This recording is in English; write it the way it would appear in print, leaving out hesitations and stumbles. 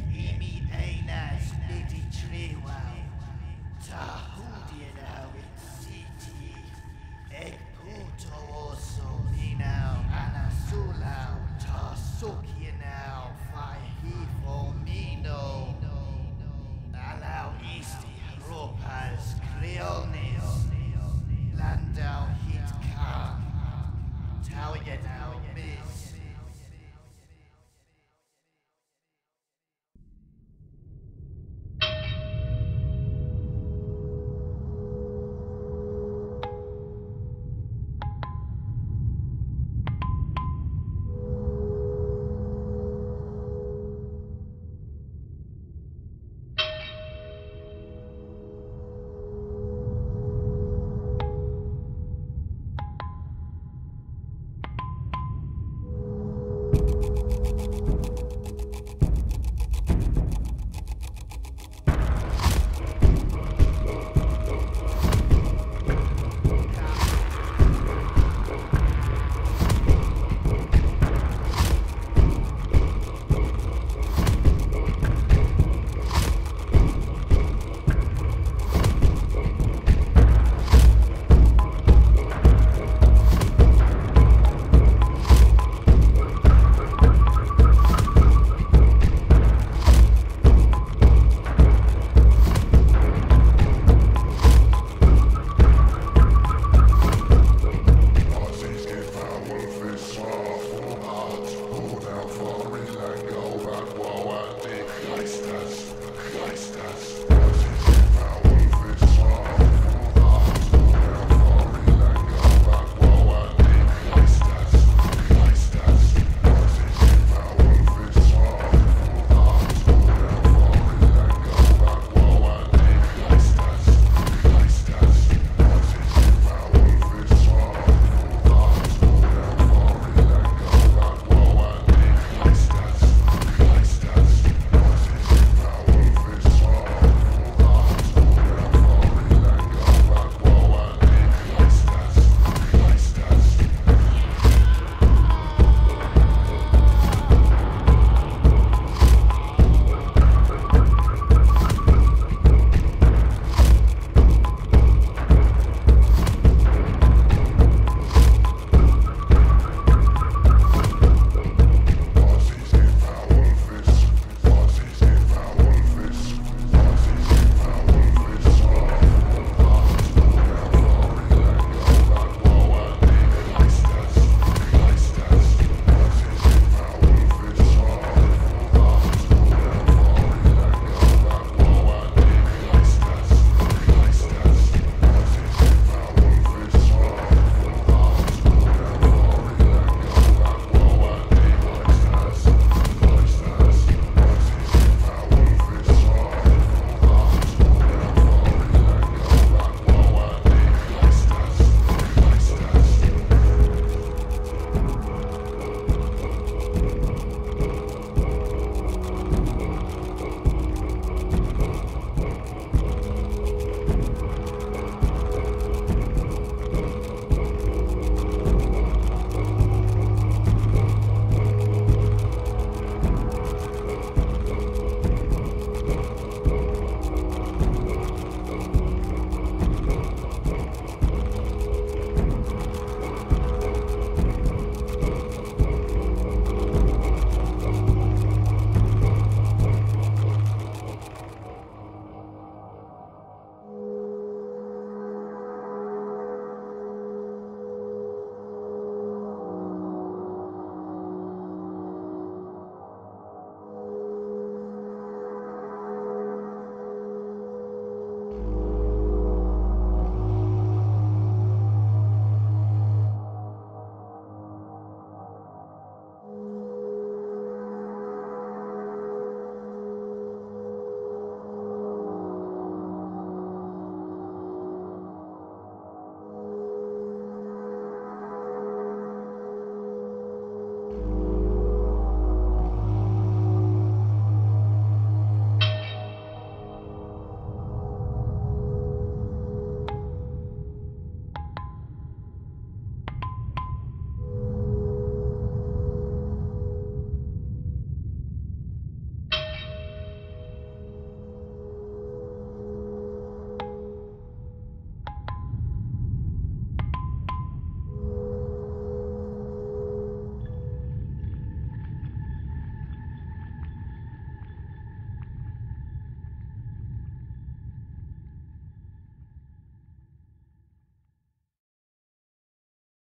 Imitajna zbyt trwała.